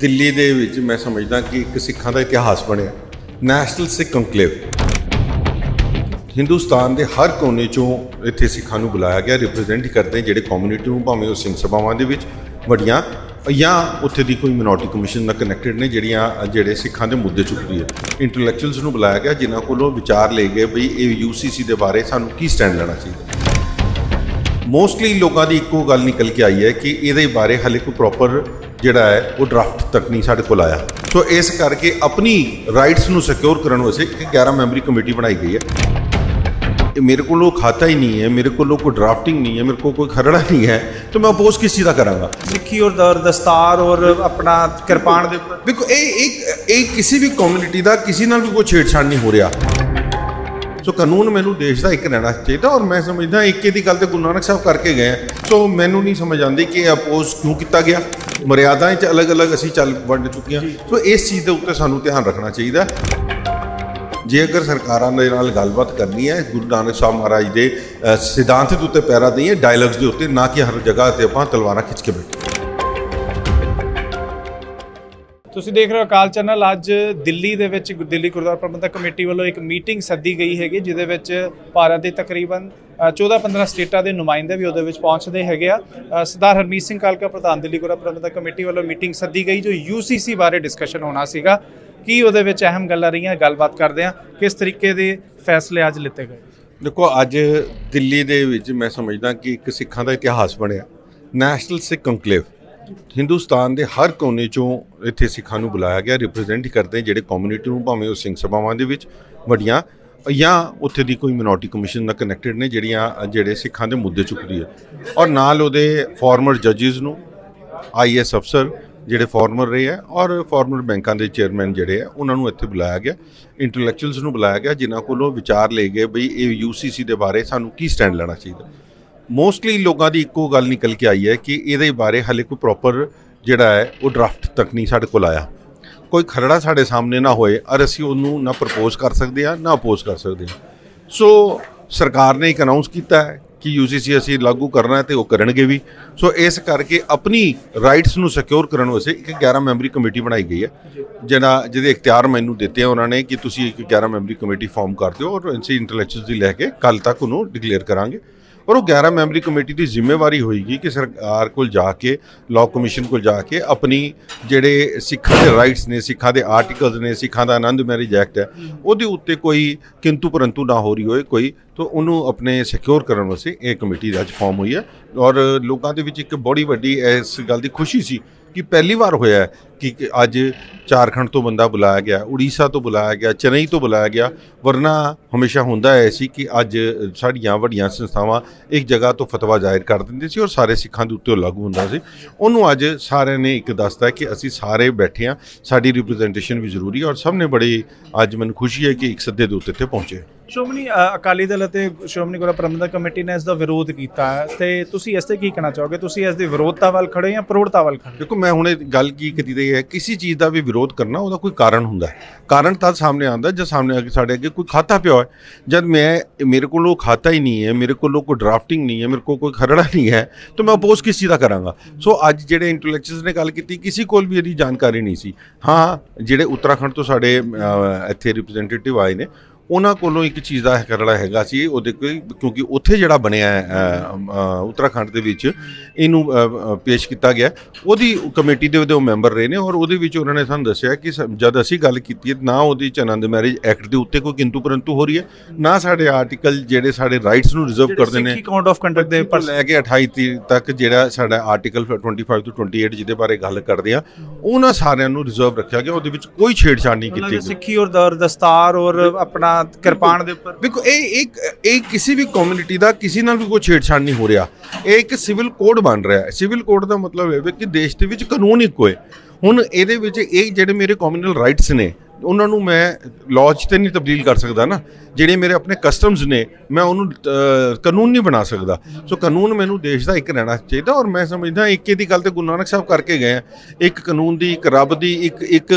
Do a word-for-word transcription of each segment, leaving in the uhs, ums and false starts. दिल्ली दे विच मैं समझदा कि एक सिखां दा इतिहास बनिया नैशनल सिख कंक्लेव। हिंदुस्तान के हर कोने चों इत्थे सिखां नूं बुलाया गया, रिप्रजेंट करदे जेहड़े कम्यूनिटी नूं, भावें उह सिंह सभावां दे विच वड्डियां या उत्थे दी कोई मिनोरिटी कमीशन नाल कनैक्टेड ने जिहड़ियां जेहड़े सिखां दे मुद्दे चुकदी है। इंटलैक्चुअल्स नूं बुलाया गया जिन्हां कोलों विचार ले गए भी इह यूसीसी दे बारे सानूं की स्टैंड लैना चाहिए। मोस्टली लोकां दी इक्को गल निकल के आई है कि इहदे बारे हाले कोई प्रॉपर जिहड़ा है वो ड्राफ्ट तक नहीं साढ़े कोल आया। सो इस करके अपनी राइट्स नूं सिक्योर करने वास्ते एक ग्यारह मैंबरी कमेटी बनाई गई है। मेरे को खाता ही नहीं है, मेरे को कोई ड्राफ्टिंग नहीं है, मेरे को कोई खरड़ा नहीं है, तो मैं अपोज किस चीज़ का करांगा? सिक्खी और दस्तार और अपना कृपाण दे उपर देखो ये एक एक किसी भी कम्यूनिटी का किसी नाल भी कोई छेड़छाड़ नहीं हो रहा। सो so, कानून मैनू देश का एक रहना चाहिए और मैं समझदा एक ही गल तो गुरु नानक साहब करके गए हैं। सो मैनू नहीं समझ आती कि अपोज क्यों किया गया। मर्यादा अलग अलग असी चल बन चुके हैं। सो so, इस चीज़ के उत्ते सानू ध्यान रखना चाहिए। जे अगर सरकारां दे नाल गलबात करनी है गुरु नानक साहब महाराज के सिद्धांत के उत्ते पैरा देइए, डायलॉग्स के उत्ते, ना कि हर जगह से आपां तलवारां खिंच के बैठे। तुसीं देख रहे हो अकाल चैनल। अज दिल्ली दे विच दिल्ली गुरुद्वारा प्रबंधक कमेटी वालों एक मीटिंग सदी गई हैगी जिहदे विच भारत के तकरीबन चौदह पंद्रह स्टेटा के नुमाइंदे भी उस पहुँचते है। सरदार हरमीत सिंह कालका प्रधान दिल्ली गुरुद्वारा प्रबंधक कमेटी वालों मीटिंग सदी गई जो यू सी सी बारे डिस्कशन होना सीगा। कि उहदे विच अहम गल्लां रहियां, गलबात करदे आं किस तरीके के फैसले अज लिते गए। देखो अज दिल्ली दे विच मैं समझदा कि एक सिखां दा इतिहास बनिया नैशनल सिख कंक्लेव। हिंदुस्तान के हर कोने चों इत्थे सिखां नूं बुलाया गया, रिप्रजेंट करते हैं जिहड़े कम्यूनिटी नूं, भावें उह सिंह सभावां दे विच वड्डियां या उत्थे दी कोई मिनोरिटी कमीशन नाल कनैक्टेड ने जिहड़ियां जिहड़े सिखां दे मुद्दे चुकदी है। और नाल ओहदे फॉर्मर जजिज़ नूं, आई एस अफसर जिहड़े फॉर्मर रहे हैं और फॉर्मर बैंकां दे चेयरमैन जिहड़े है उहनां नूं इत्थे बुलाया गया। इंटलैक्चुअल्स नूं बुलाया गया जिन्हां कोलों विचार ले गए बई इह यू सी सी दे बारे सानूं की स्टैंड लेना चाहिए। मोस्टली लोगों की इक्को गल निकल के आई है कि ये बारे हाले कोई प्रॉपर जोड़ा है वो ड्राफ्ट तक नहीं साढ़े को आया। कोई खरड़ा साढ़े सामने ना होए और असी उन्होंने ना प्रपोज कर सकते हैं ना अपोज कर सकते हैं। सो सरकार ने एक अनाउंस किया है कि यू सी सी असी लागू करना है तो वह करे भी। सो इस करके अपनी राइट्स में सिक्योर करने वास्ते एक ग्यारह मैंबरी कमेटी बनाई गई है जिना जिहदे इख्तियार मैनू दिते हैं उन्होंने कि तुसी एक ग्यारह मैंबरी कमेटी फॉर्म कर दो और इनसे इंटलैक्चुअल्स दी लैके कल तक उन्होंने डिक्लेयर करांगे। और ग्यारह मैंबरी कमेटी की जिम्मेवारी होएगी कि सरकार को जाके लॉ कमीशन को जाके अपनी जेडे सिखां दे राइट्स ने, सिखां दे आर्टिकल्स ने, सिखां दा आनंद मैरिज एक्ट है उहदे उत्ते कोई किंतु परंतु ना हो रही होए कोई, तो उन्होंने अपने सिक्योर करने वास्ते यह कमेटी अज फॉर्म हुई है। और लोगों के विच एक बड़ी वड्डी इस गल की खुशी सी कि पहली बार होया है कि अज झारखंड तो बंदा बुलाया गया, उड़ीसा तो बुलाया गया, चेन्नई तो बुलाया गया। वरना हमेशा होंदा है सी कि अज साड़ियां वड्डियां संस्थावां एक जगह तो फतवा जाहिर कर दिंदे सी और सारे सिखां दे उत्ते लागू हुंदा सी। उन्होंने अज सारे ने एक दसदा कि असीं सारे बैठे हाँ, साडी रिप्रजेंटेशन भी जरूरी है और सब ने बड़ी अज मैनूं खुशी है कि एक सद्दे दे उत्ते इत्थे पहुंचे। ਸ਼੍ਰੋਮਣੀ ਅਕਾਲੀ ਦਲ ਅਤੇ ਸ਼੍ਰੋਮਣੀ ਗੁਰਦੁਆਰਾ ਪ੍ਰਬੰਧਕ ਕਮੇਟੀ ਨੇ ਇਸ ਦਾ ਵਿਰੋਧ ਕੀਤਾ ਹੈ ਤੇ ਤੁਸੀਂ ਇਸ ਤੇ ਕੀ ਕਹਿਣਾ ਚਾਹੋਗੇ? ਤੁਸੀਂ ਇਸ ਦੇ ਵਿਰੋਧਤਾ ਵੱਲ ਖੜੇ ਜਾਂ ਪ੍ਰੋੜਤਾ ਵੱਲ ਖੜੇ? ਦੇਖੋ ਮੈਂ ਹੁਣ ਇਹ ਗੱਲ ਕੀ ਕੀਤੀ ਹੈ, ਕਿਸੇ ਚੀਜ਼ ਦਾ ਵੀ ਵਿਰੋਧ ਕਰਨਾ ਉਹਦਾ ਕੋਈ ਕਾਰਨ ਹੁੰਦਾ ਹੈ। ਕਾਰਨ ਤਾਂ ਸਾਹਮਣੇ ਆਉਂਦਾ ਜੇ ਸਾਹਮਣੇ ਆ ਕੇ ਸਾਡੇ ਅੱਗੇ ਕੋਈ ਖਾਤਾ ਪਿਆ ਹੋਇਆ। ਜਦ ਮੈਂ ਮੇਰੇ ਕੋਲ ਉਹ ਖਾਤਾ ਹੀ ਨਹੀਂ ਹੈ, ਮੇਰੇ ਕੋਲ ਕੋਈ ਡਰਾਫਟਿੰਗ ਨਹੀਂ ਹੈ, ਮੇਰੇ ਕੋਲ ਕੋਈ ਖਰੜਾ ਨਹੀਂ ਹੈ, ਤਾਂ ਮੈਂ ਅਪੋਜ਼ ਕਿਸ ਚੀਜ਼ ਦਾ ਕਰਾਂਗਾ? ਸੋ ਅੱਜ ਜਿਹੜੇ ਇੰਟਲੈਕਚੁਅਲਸ ਨੇ ਗੱਲ ਕੀਤੀ ਕਿਸੇ ਕੋਲ ਵੀ ਇਹਦੀ ਜਾਣਕਾਰੀ ਨਹੀਂ ਸੀ। ਹਾਂ ਜਿਹੜੇ ਉੱਤਰਾਖੰਡ ਤੋਂ ਸਾਡੇ ਇੱਥੇ ਰਿਪ੍ਰੈਜ਼ੈਂਟੇਟਿਵ ਆਏ ਨੇ उन्होंने कोलों एक चीज़ का करड़ा हैगा सी उहदे कोई क्योंकि उत्थे जिहड़ा बनिया उत्तराखंड दे विच इनू पेश किया गया उहदी कमेटी दे वो मैंबर रहे ने और उहदे विच उन्होंने सानू दस्सिया कि जद असी गल कीती ना उहदी आनंद मैरिज एक्ट दे उत्ते कोई किंतु परंतु हो रही है ना साडे आर्टिकल जिहड़े साडे राइट्स नू रिजर्व करदे ने कोड ऑफ कंडक्ट दे पर लैके अठाई तीन तक जिहड़ा साडा article twenty five to twenty eight जिहदे बारे गल करदे आ उन्हां सारिआं नू रिजर्व रखिया गया। उहदे विच कोई छेड़छाड़ नहीं कीती। सिक्खी और दस्तार और अपना कृपाण दे उपर देखो ये एक एक किसी भी कम्यूनिटी का किसी नाल भी कोई छेड़छाड़ नहीं हो रहा। ये एक सिविल कोड बन रहा है। सिविल कोड का मतलब है कि देश के विच कानून इको है। हुण इहदे विच एक जिहड़े मेरे कम्यूनल राइट्स ने उन्होंने मैं लॉज तो नहीं तब्दील कर सकता ना, जिहड़े मेरे अपने कस्टम्स ने मैं उन्होंने कानून नहीं बना सकता। सो कानून मैनू देश का एक रहना चाहिए और मैं समझदा एक ही गल तो गुरु नानक साहब करके गए हैं। एक कानून की एक रब की एक एक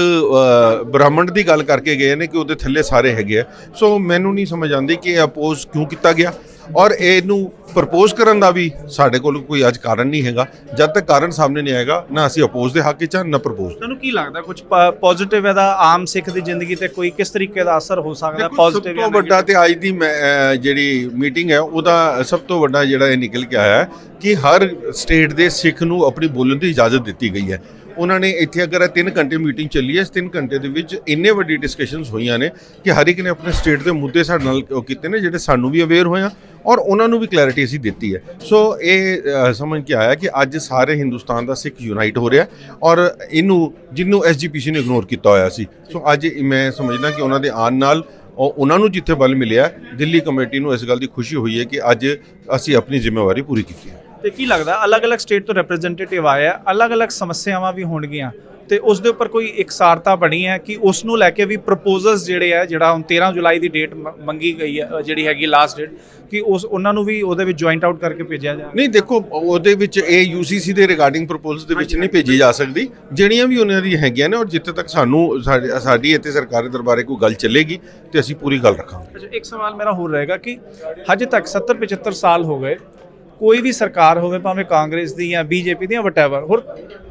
ब्राह्मण की गल करके गए हैं कि वो थले सारे है। सो मैनू नहीं समझ आती कि अपोज क्यों किया गया। और इनू प्रपोज करने का भी साढ़े कोल कोई अज कारण नहीं हैगा। जब तक कारण सामने नहीं आएगा ना असी अपोज के हक च ना प्रपोज। तुहानू की लगता कुछ पॉजिटिव है आम सिख की जिंदगी ते कोई किस तरीके का असर हो सकता है? पॉजिटिव सब तो वड्डा ते अज दी जिहड़ी मीटिंग है उहदा सब तो वड्डा जिहड़ा इह निकल के आया है कि हर स्टेट के सिख नू अपनी बोलण की इजाजत दी गई है। उन्होंने इतने अगर तीन घंटे मीटिंग चली है, तीन घंटे के इन्नी वड्डी डिस्कशनस हुई ने कि हर एक ने अपने स्टेट के मुद्दे साढ़े नाल कीते ने जिहड़े सानू भी अवेयर होए और उन्होंने भी क्लैरिटी असी दी है। सो ये समझ के आया कि अज सारे हिंदुस्तान का सिख यूनाइट हो रहा है और इनू जिन्हों एस जी पी सी ने इग्नोर किया होया सी। सो अज मैं समझदा कि उन्होंने आने नाल और उन्होंने जिथे बल मिले दिल्ली कमेटी को इस गल की खुशी हुई है कि अज असी अपनी जिम्मेवारी पूरी की है। तो की लगता अलग अलग स्टेट तो रिप्रजेंटेटिव आया, अलग अलग समस्यावान भी होणगियां ते उस दे उपर कोई एकसारता बनी है कि उसनों लैके भी प्रपोजल्स जिहड़े है जिहड़ा हुण तेरह जुलाई की डेट मंगी गई है जिहड़ी हैगी लास्ट डेट कि उस उन्होंने भी उहदे विच जॉइंट आउट करके भेजा जाए? नहीं देखो उहदे विच ए यूसीसी दे रिगार्डिंग प्रपोजल्स दे विच नहीं भेजी जा सकदी जिहड़ियां भी उन्हां दी हैगियां ने और जिथे तक सानू साडी इत्थे सरकारी दरबारे कोई गल चलेगी तो असीं पूरी गल रखांगे। अच्छा एक सवाल मेरा होर रहेगा कि हजे तक सत्तर पचहत्तर साल हो गए कोई भी सरकार होवे भावें कांग्रेस दी या बीजेपी दी या वटैवर होर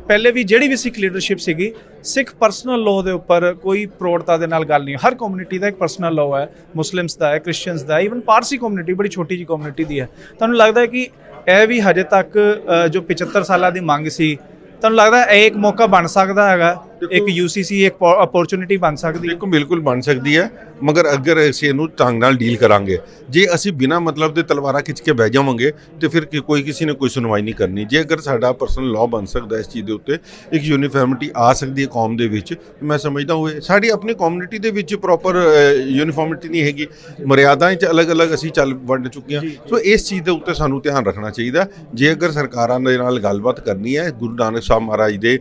पहले भी जिहड़ी भी सिख लीडरशिप सीगी सिख परसनल लॉ दे उपर कोई प्रौढ़ता दे नाल गल नहीं। हर कम्यूनिटी दा एक परसनल लॉ है, मुस्लिम्स दा है, क्रिश्चियंस दा है, ईवन पारसी कम्यूनिटी बड़ी छोटी जी कम्यूनिटी दी है। तुहानूं लगदा है कि यह भी हजे तक जो पचहत्तर साल दी मंग सी तुहानूं लगदा है एक मौका बन सकदा हैगा, एक यूसीसी एक अपॉर्चुनिटी बन सकती है? देखो बिल्कुल बन सकती है मगर अगर असीं इहनूं ढंग नाल डील करांगे। जे असीं बिना मतलब के तलवारा खिंच के बह जावांगे तो फिर कोई किसी ने कोई सुनवाई नहीं करनी। जे अगर साडा परसनल लॉ बन सकता इस चीज़ के उत्ते एक यूनीफॉर्मिटी आ सकती है कौम के विच, मैं समझदा हुए साडी अपनी कम्यूनिटी दे विच प्रॉपर यूनीफॉर्मिटी नहीं हैगी, मर्यादा च अलग अलग असीं चल वंड चुके हैं। सो इस चीज़ के उत्ते सानूं ध्यान रखना चाहिए। जे अगर सरकारां दे नाल गलबात करनी है गुरु नानक साहब महाराज दे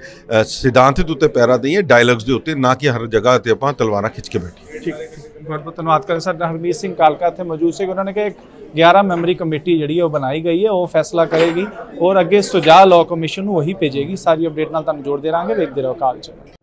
सिद्धांत के उत्ते डायलॉग्स के उत्ते ना कि हर जगह ते आपां तलवारा खिंच के बैठे। ठीक बहुत बहुत धन्यवाद करें सरदार हरमीत सिंह कालका इतने मौजूद से। उन्होंने कहा एक ग्यारह मैंबरी कमेटी जी बनाई गई है वो फैसला करेगी और अगे सुझाव लॉ कमीशन वही भेजेगी। सारी अपडेट नाल तुहानूं जोड़दे रहांगे, वेखदे रहो अकाल चैनल।